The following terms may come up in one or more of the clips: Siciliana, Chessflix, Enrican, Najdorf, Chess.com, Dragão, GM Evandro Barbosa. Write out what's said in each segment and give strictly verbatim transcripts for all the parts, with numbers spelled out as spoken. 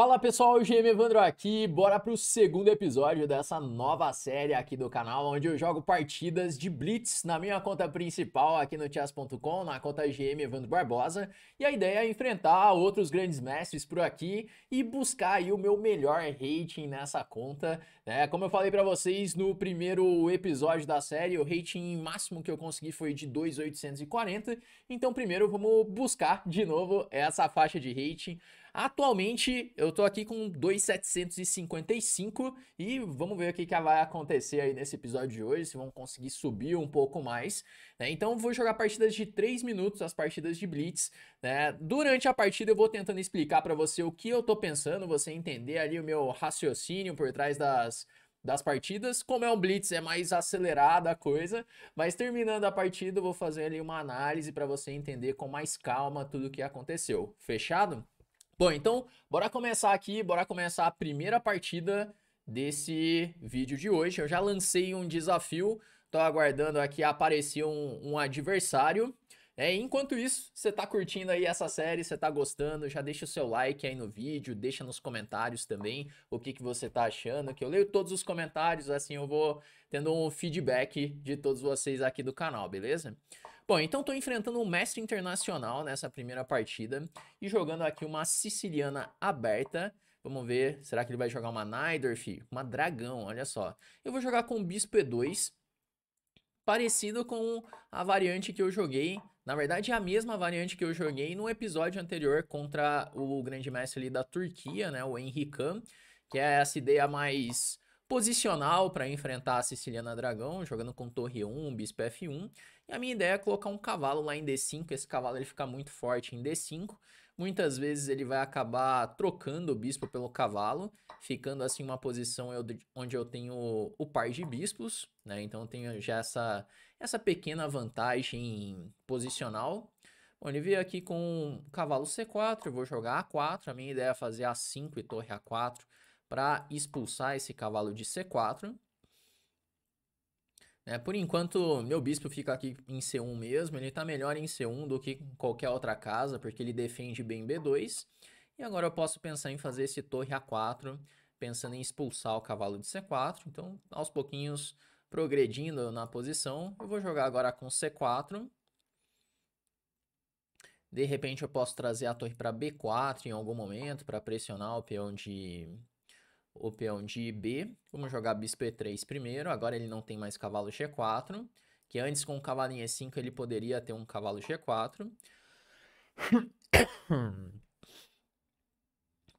Fala pessoal, o G M Evandro aqui, bora pro segundo episódio dessa nova série aqui do canal, onde eu jogo partidas de Blitz na minha conta principal aqui no Chess ponto com, na conta G M Evandro Barbosa, e a ideia é enfrentar outros grandes mestres por aqui e buscar aí o meu melhor rating nessa conta, né? Como eu falei pra vocês no primeiro episódio da série, o rating máximo que eu consegui foi de dois mil oitocentos e quarenta, então primeiro vamos buscar de novo essa faixa de rating. Atualmente eu tô aqui com dois mil setecentos e cinquenta e cinco e vamos ver o que, que vai acontecer aí nesse episódio de hoje, se vão conseguir subir um pouco mais, né? Então vou jogar partidas de três minutos, as partidas de Blitz, né? Durante a partida eu vou tentando explicar pra você o que eu tô pensando, você entender ali o meu raciocínio por trás das... das partidas. Como é um blitz, é mais acelerada a coisa, mas terminando a partida eu vou fazer ali uma análise pra você entender com mais calma tudo o que aconteceu, fechado? Bom, então, bora começar aqui, bora começar a primeira partida desse vídeo de hoje. Eu já lancei um desafio, tô aguardando aqui aparecer um, um adversário. É, enquanto isso, você tá curtindo aí essa série, você tá gostando, já deixa o seu like aí no vídeo, deixa nos comentários também o que, que você tá achando, que eu leio todos os comentários, assim eu vou tendo um feedback de todos vocês aqui do canal, beleza? Bom, então tô enfrentando um mestre internacional nessa primeira partida e jogando aqui uma siciliana aberta. Vamos ver, será que ele vai jogar uma Najdorf? Uma dragão, olha só. Eu vou jogar com bispo E dois, parecido com a variante que eu joguei. Na verdade é a mesma variante que eu joguei no episódio anterior contra o grande mestre ali da Turquia, né, o Enrican, que é essa ideia mais posicional para enfrentar a siciliana dragão, jogando com torre um, bispo F um. E a minha ideia é colocar um cavalo lá em D cinco, esse cavalo ele fica muito forte em D cinco. Muitas vezes ele vai acabar trocando o bispo pelo cavalo, ficando assim uma posição eu, onde eu tenho o par de bispos, né? Então eu tenho já essa, essa pequena vantagem posicional. Bom, ele veio aqui com cavalo C quatro, eu vou jogar A quatro, a minha ideia é fazer A cinco e torre A quatro, para expulsar esse cavalo de C quatro. É, por enquanto, meu bispo fica aqui em C um mesmo, ele tá melhor em C um do que em qualquer outra casa, porque ele defende bem B dois. E agora eu posso pensar em fazer esse torre A quatro, pensando em expulsar o cavalo de C quatro. Então, aos pouquinhos, progredindo na posição, eu vou jogar agora com C quatro. De repente, eu posso trazer a torre para B quatro em algum momento, para pressionar o peão de... o peão de B. Vamos jogar bispo E três primeiro. Agora ele não tem mais cavalo G quatro, que antes com o cavalo em E cinco ele poderia ter um cavalo G quatro.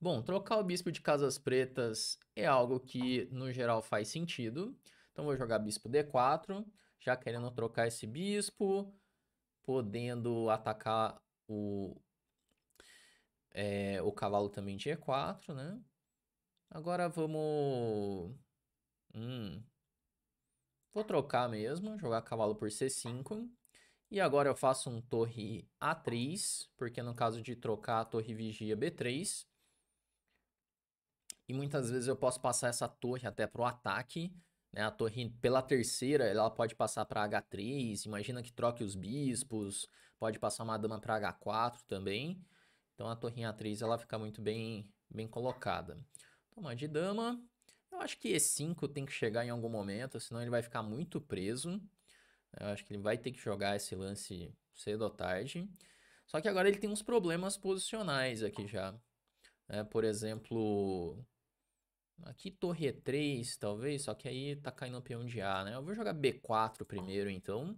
Bom, trocar o bispo de casas pretas é algo que no geral faz sentido. Então vou jogar bispo D quatro, já querendo trocar esse bispo, podendo atacar o, é, o cavalo também de E quatro, né? Agora vamos... Hum. Vou trocar mesmo, jogar cavalo por C cinco. E agora eu faço um torre A três, porque no caso de trocar a torre vigia B três. E muitas vezes eu posso passar essa torre até para o ataque, né? A torre pela terceira, ela pode passar para H três, imagina que troque os bispos, pode passar uma dama para H quatro também. Então a torre A três ela fica muito bem, bem colocada. Toma de dama. Eu acho que E cinco tem que chegar em algum momento, senão ele vai ficar muito preso. Eu acho que ele vai ter que jogar esse lance cedo ou tarde. Só que agora ele tem uns problemas posicionais aqui já. É, por exemplo, aqui torre E três, talvez, só que aí tá caindo o peão de A, né? Eu vou jogar B quatro primeiro, então,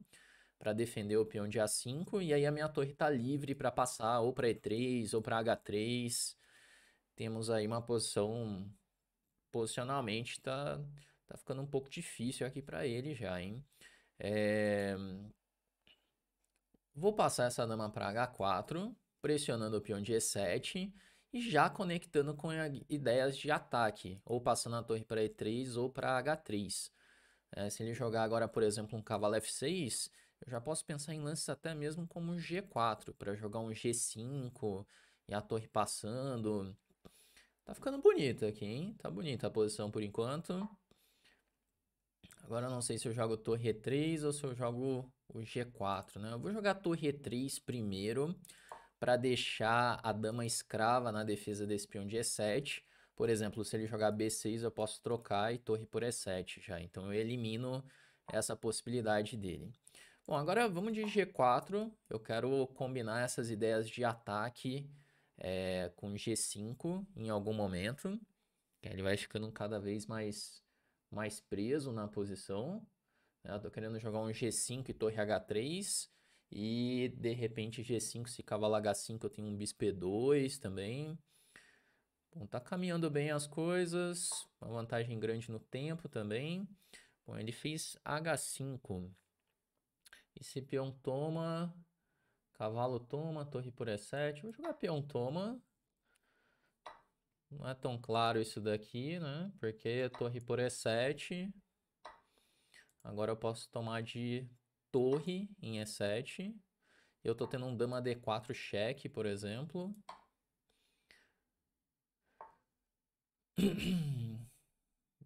para defender o peão de A cinco. E aí a minha torre tá livre para passar ou para E três ou para H três. Temos aí uma posição, posicionalmente, tá, tá ficando um pouco difícil aqui para ele já, hein? É... Vou passar essa dama para H quatro, pressionando o peão de E sete e já conectando com ideias de ataque, ou passando a torre para E três ou para H três. É, se ele jogar agora, por exemplo, um cavalo F seis, eu já posso pensar em lances até mesmo como um G quatro, para jogar um G cinco e a torre passando... Tá ficando bonito aqui, hein? Tá bonita a posição por enquanto. Agora eu não sei se eu jogo torre E três ou se eu jogo o G quatro, né? Eu vou jogar torre E três primeiro para deixar a dama escrava na defesa desse peão de E sete. Por exemplo, se ele jogar B seis, eu posso trocar e torre por E sete já. Então eu elimino essa possibilidade dele. Bom, agora vamos de G quatro. Eu quero combinar essas ideias de ataque é, com G cinco em algum momento. Ele vai ficando cada vez mais, mais preso na posição. Eu tô querendo jogar um G cinco e torre H três. E de repente G cinco, se cavalo H cinco, eu tenho um bispo E dois também. Bom, tá caminhando bem as coisas. Uma vantagem grande no tempo também. Bom, ele fez H cinco. Esse peão toma. Cavalo toma, torre por E sete. Vou jogar peão toma. Não é tão claro isso daqui, né? Porque torre por E sete. Agora eu posso tomar de torre em E sete. Eu tô tendo um dama D quatro cheque, por exemplo.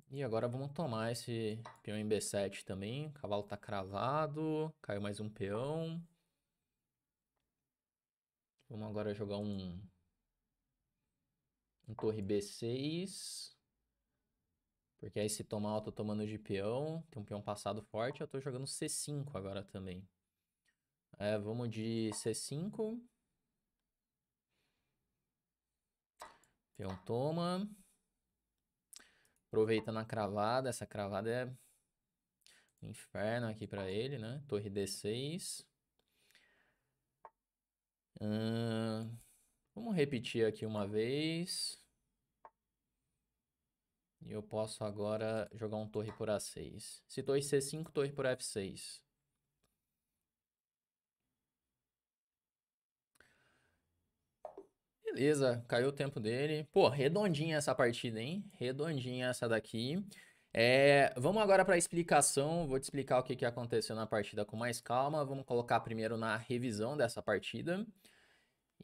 E agora vamos tomar esse peão em B sete também. O cavalo tá cravado. Caiu mais um peão. Vamos agora jogar um, um torre B seis. Porque aí se tomar eu tô tomando de peão. Tem um peão passado forte. Eu tô jogando C cinco agora também. É, vamos de C cinco. Peão toma. Aproveitando a cravada. Essa cravada é um inferno aqui pra ele, né? Torre D seis. Hum, vamos repetir aqui uma vez. E eu posso agora jogar um torre por A seis. Se torre C cinco, torre por F seis. Beleza, caiu o tempo dele. Pô, redondinha essa partida, hein? Redondinha essa daqui. É, vamos agora para a explicação. Vou te explicar o que, que aconteceu na partida com mais calma. Vamos colocar primeiro na revisão dessa partida.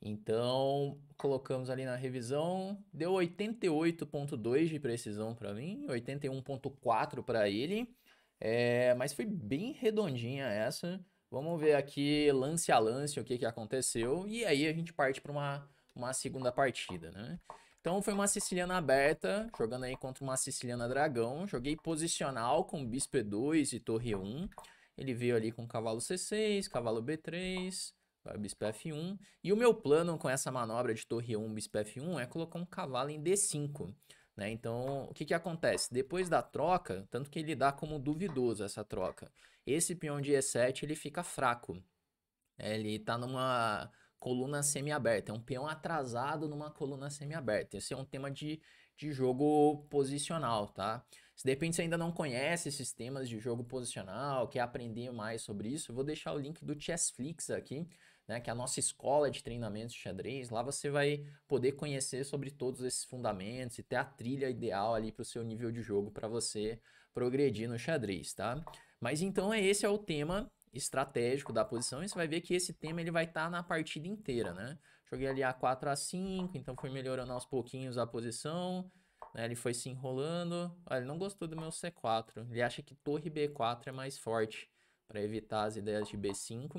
Então, colocamos ali na revisão, deu oitenta e oito ponto dois de precisão para mim, oitenta e um ponto quatro para ele, é, mas foi bem redondinha essa. Vamos ver aqui lance a lance o que, que aconteceu e aí a gente parte para uma, uma segunda partida, né? Então foi uma siciliana aberta, jogando aí contra uma siciliana dragão, joguei posicional com bispo E dois e torre E um, ele veio ali com cavalo C seis, cavalo B três... bispo F um, e o meu plano com essa manobra de torre E um, bispo F um, é colocar um cavalo em D cinco, né? Então, o que que acontece? Depois da troca, tanto que ele dá como duvidoso essa troca, esse peão de E sete, ele fica fraco, ele tá numa coluna semi-aberta, é um peão atrasado numa coluna semi-aberta, esse é um tema de, de jogo posicional, tá? Se de repente você ainda não conhece esses temas de jogo posicional, quer aprender mais sobre isso, eu vou deixar o link do Chessflix aqui, né, que é a nossa escola de treinamentos de xadrez. Lá você vai poder conhecer sobre todos esses fundamentos e ter a trilha ideal ali para o seu nível de jogo para você progredir no xadrez, tá? Mas então esse é o tema estratégico da posição e você vai ver que esse tema ele vai estar tá na partida inteira, né? Joguei ali A quatro, A cinco, então foi melhorando aos pouquinhos a posição, né? Ele foi se enrolando. Olha, ele não gostou do meu C quatro, ele acha que torre B quatro é mais forte para evitar as ideias de B cinco.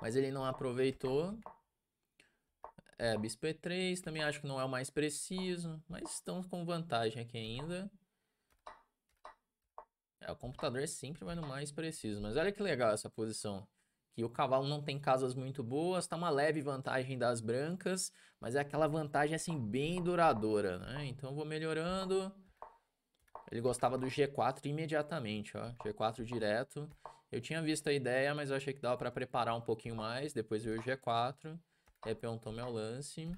Mas ele não aproveitou. É, bispo E três, também acho que não é o mais preciso. Mas estamos com vantagem aqui ainda. É, o computador sempre vai no mais preciso. Mas olha que legal essa posição. Que o cavalo não tem casas muito boas. Tá uma leve vantagem das brancas. Mas é aquela vantagem assim bem duradoura, né? Então vou melhorando. Ele gostava do G quatro imediatamente, ó. G quatro direto. Eu tinha visto a ideia, mas eu achei que dava para preparar um pouquinho mais. Depois veio o G quatro. E aí perguntou meu lance.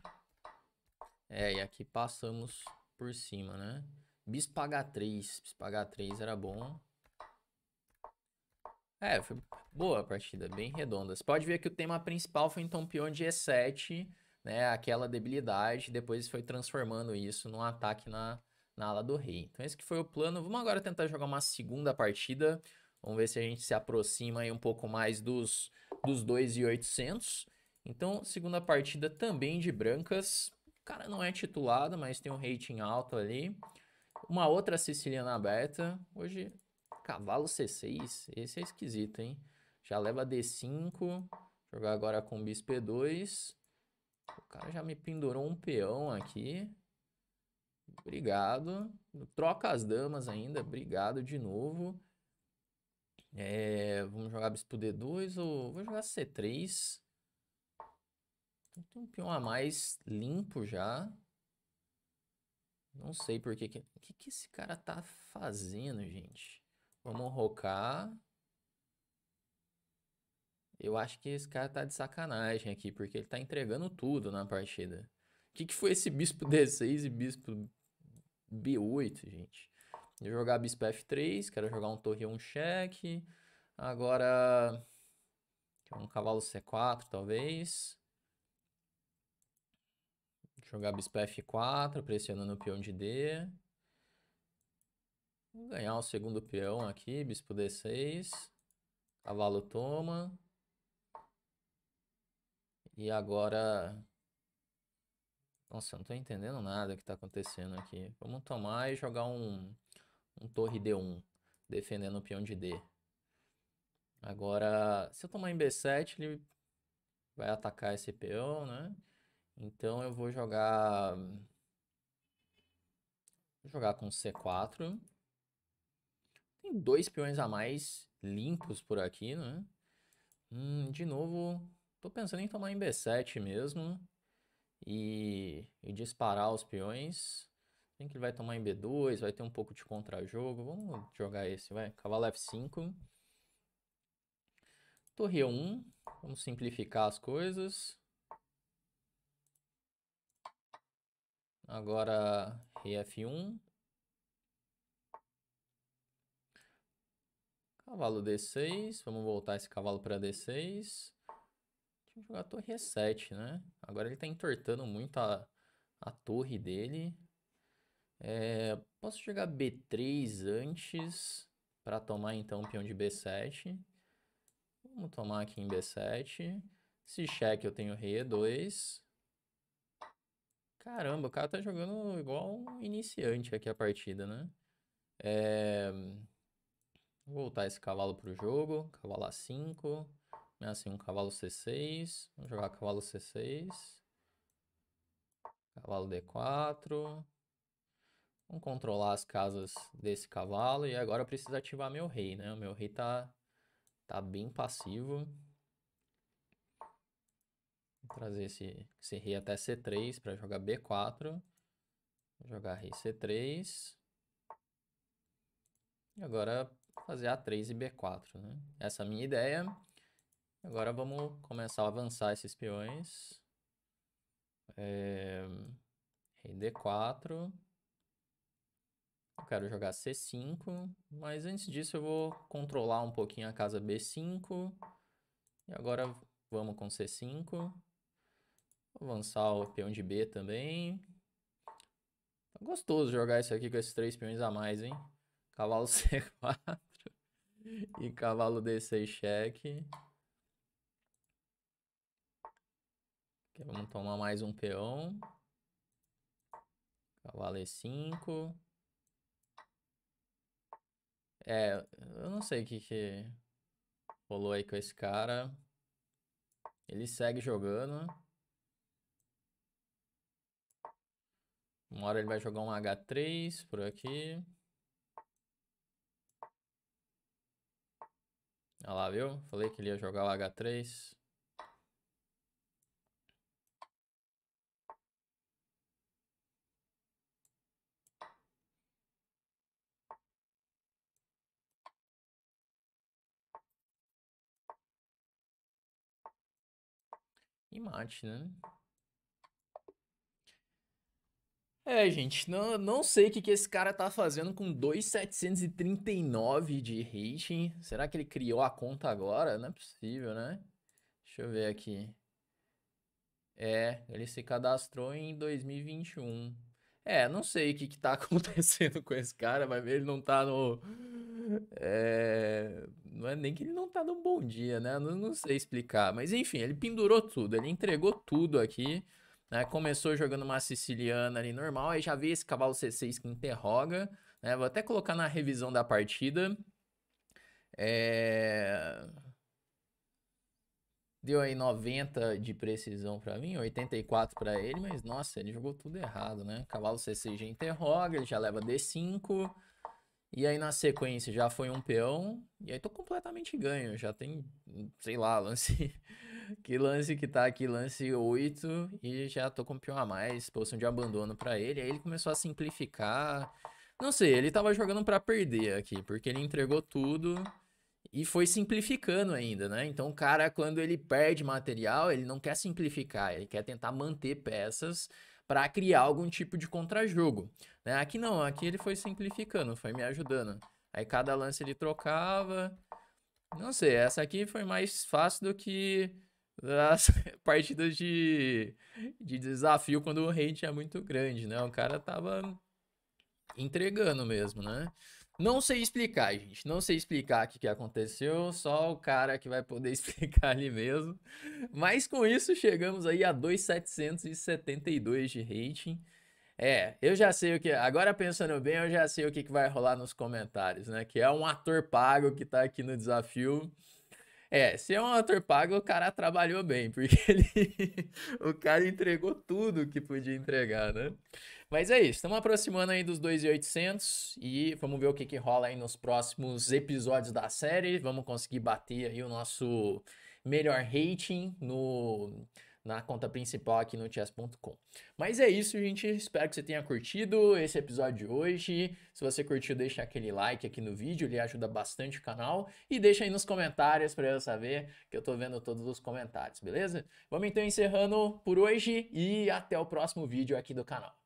É, e aqui passamos por cima, né? Bispo H três. Bispo H três era bom. É, foi boa a partida. Bem redonda. Você pode ver que o tema principal foi então peão de E sete, né? Aquela debilidade. Depois foi transformando isso num ataque na... na ala do rei. Então esse que foi o plano. Vamos agora tentar jogar uma segunda partida. Vamos ver se a gente se aproxima aí um pouco mais dos, dos dois mil e oitocentos. Então segunda partida também de brancas. O cara não é titulado, mas tem um rating alto ali. Uma outra siciliana aberta. Hoje cavalo C seis. Esse é esquisito, hein? Já leva D cinco. Jogar agora com bispo E dois. O cara já me pendurou um peão aqui. Obrigado. Troca as damas ainda. Obrigado de novo. É, vamos jogar bispo D dois ou... Vou jogar C três. Então, tem um peão a mais limpo já. Não sei por que... O que, que esse cara tá fazendo, gente? Vamos rocar. Eu acho que esse cara tá de sacanagem aqui, porque ele tá entregando tudo na partida. O que, que foi esse bispo D seis e bispo B oito, gente? Vou jogar bispo F três, quero jogar um torre um cheque. Agora... Um cavalo C quatro, talvez. Jogar bispo F quatro, pressionando o peão de D. Vou ganhar o segundo peão aqui, bispo D seis. Cavalo toma. E agora... Nossa, eu não tô entendendo nada que tá acontecendo aqui. Vamos tomar e jogar um, um torre D um, defendendo o peão de D. Agora, se eu tomar em B sete, ele vai atacar esse peão, né? Então eu vou jogar... Vou jogar com C quatro. Tem dois peões a mais limpos por aqui, né? Hum, de novo, tô pensando em tomar em B sete mesmo. E, e disparar os peões. Tem que ele vai tomar em B dois, vai ter um pouco de contra-jogo. Vamos jogar esse, vai. Cavalo F cinco. Torre E um. Vamos simplificar as coisas. Agora, rei F um. Cavalo D seis. Vamos voltar esse cavalo para D seis. Deixa eu jogar a torre E sete, né? Agora ele tá entortando muito a, a torre dele. É, posso jogar B três antes para tomar, então, o peão de B sete. Vamos tomar aqui em B sete. Se cheque, eu tenho rei E dois. Caramba, o cara tá jogando igual um iniciante aqui a partida, né? É... Vou voltar esse cavalo pro jogo. Cavalo A cinco. Assim, um cavalo C seis. Vamos jogar cavalo C seis. Cavalo D quatro. Vamos controlar as casas desse cavalo. E agora eu preciso ativar meu rei, né? O meu rei tá, tá bem passivo. Vou trazer esse, esse rei até C três para jogar B quatro. Vou jogar rei C três. E agora fazer A três e B quatro, né? Essa é a minha ideia. Agora vamos começar a avançar esses peões. É... Rei D quatro. Eu quero jogar C cinco. Mas antes disso eu vou controlar um pouquinho a casa B cinco. E agora vamos com C cinco. Vou avançar o peão de B também. Tá gostoso jogar isso aqui com esses três peões a mais, hein? Cavalo C quatro e cavalo D seis cheque. Aqui vamos tomar mais um peão. Cavalo E cinco. É, eu não sei o que, que rolou aí com esse cara. Ele segue jogando. Uma hora ele vai jogar um H três por aqui. Olha lá, viu? Falei que ele ia jogar o H três. E mate, né? É, gente, não, não sei o que, que esse cara tá fazendo com dois mil setecentos e trinta e nove de rating. Será que ele criou a conta agora? Não é possível, né? Deixa eu ver aqui. É, ele se cadastrou em dois mil e vinte e um. É, não sei o que, que tá acontecendo com esse cara, mas ele não tá no... É... Não é nem que ele não tá num bom dia, né? Não, não sei explicar. Mas enfim, ele pendurou tudo. Ele entregou tudo aqui, né? Começou jogando uma siciliana ali normal. Aí já veio esse cavalo C seis que interroga, né? Vou até colocar na revisão da partida. É... Deu aí noventa de precisão pra mim, oitenta e quatro pra ele, mas nossa, ele jogou tudo errado, né? Cavalo C seis já interroga, ele já leva D cinco. E aí na sequência já foi um peão, e aí tô completamente ganho, já tem, sei lá, lance... que lance que tá aqui, lance oito, e já tô com um peão a mais, posição de abandono pra ele. Aí ele começou a simplificar, não sei, ele tava jogando pra perder aqui, porque ele entregou tudo... E foi simplificando ainda, né? Então o cara, quando ele perde material, ele não quer simplificar, ele quer tentar manter peças para criar algum tipo de contrajogo, né? Aqui não, aqui ele foi simplificando, foi me ajudando. Aí cada lance ele trocava. Não sei, essa aqui foi mais fácil do que as partidas de, de desafio quando o range é muito grande, né? O cara tava entregando mesmo, né? Não sei explicar, gente. Não sei explicar o que, que aconteceu. Só o cara que vai poder explicar ali mesmo. Mas com isso, chegamos aí a dois mil setecentos e setenta e dois de rating. É, eu já sei o que... Agora pensando bem, eu já sei o que, que vai rolar nos comentários, né? Que é um ator pago que tá aqui no desafio. É, se é um ator pago, o cara trabalhou bem. Porque ele... o cara entregou tudo que podia entregar, né? Mas é isso, estamos aproximando aí dos dois mil e oitocentos e vamos ver o que, que rola aí nos próximos episódios da série. Vamos conseguir bater aí o nosso melhor rating no, na conta principal aqui no chess ponto com. Mas é isso, gente. Espero que você tenha curtido esse episódio de hoje. Se você curtiu, deixa aquele like aqui no vídeo, ele ajuda bastante o canal. E deixa aí nos comentários para eu saber, que eu tô vendo todos os comentários, beleza? Vamos então encerrando por hoje e até o próximo vídeo aqui do canal.